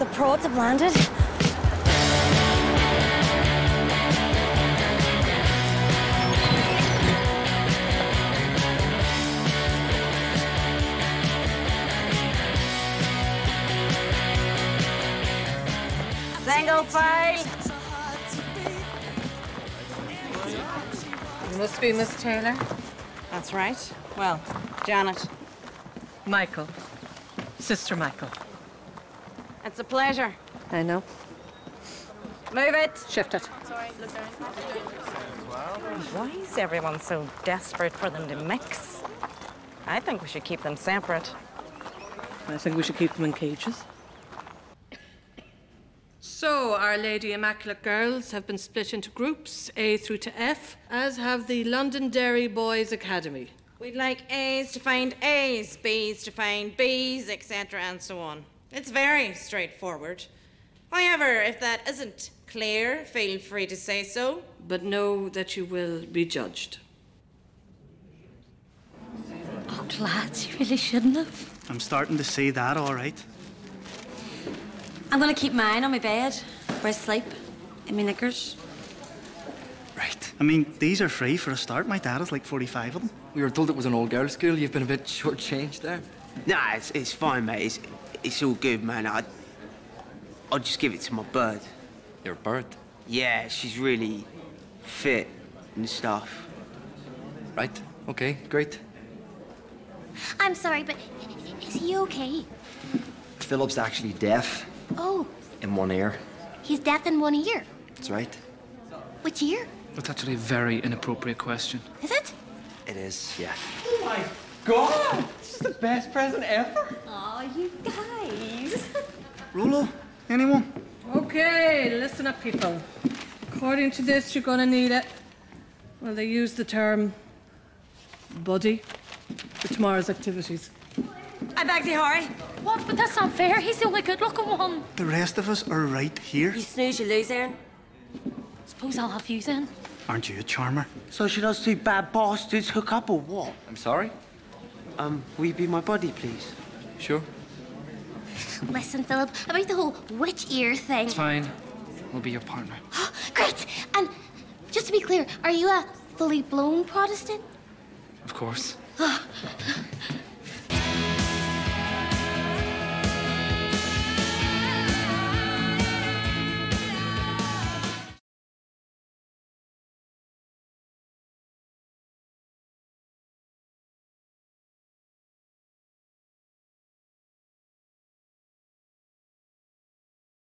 The prods have landed. Single file. It must be Miss Taylor. That's right. Well, Janet. Michael. Sister Michael. It's a pleasure. I know. Move it. Shift it. Why is everyone so desperate for them to mix? I think we should keep them separate. I think we should keep them in cages. So, Our Lady Immaculate Girls have been split into groups, A through to F, as have the Londonderry Boys' Academy. We'd like A's to find A's, B's to find B's, etc. and so on. It's very straightforward. However, if that isn't clear, feel free to say so. But know that you will be judged. Oh, lads, you really shouldn't have. I'm starting to see that, all right. I'm going to keep mine on my bed, where I sleep, in my knickers. Right. I mean, these are free for a start. My dad has like 45 of them. We were told it was an all-girls school. You've been a bit short-changed there. Nah, it's fine, mate. It's all good, man. I'll just give it to my bird. Your bird? Yeah, she's really fit and stuff. Right. Okay, great. I'm sorry, but is he okay? Philip's actually deaf. Oh. In one ear. He's deaf in one ear? That's right. Which ear? That's actually a very inappropriate question. Is it? It is, yeah. Oh, my God! This is the best present ever. Oh, you guys. Rulo, anyone? Okay, listen up, people. According to this, you're going to need it. Well, they use the term buddy for tomorrow's activities. I beg you, Harry. What? But that's not fair. He's the only good-looking one. The rest of us are right here. You snooze, you lose, Erin. Suppose I'll have you then. Aren't you a charmer? So should us two bad bastards hook up or what? I'm sorry? Will you be my buddy, please? Sure. Listen, Philip, about the whole which ear thing... It's fine. We'll be your partner. Great! And just to be clear, are you a fully-blown Protestant? Of course.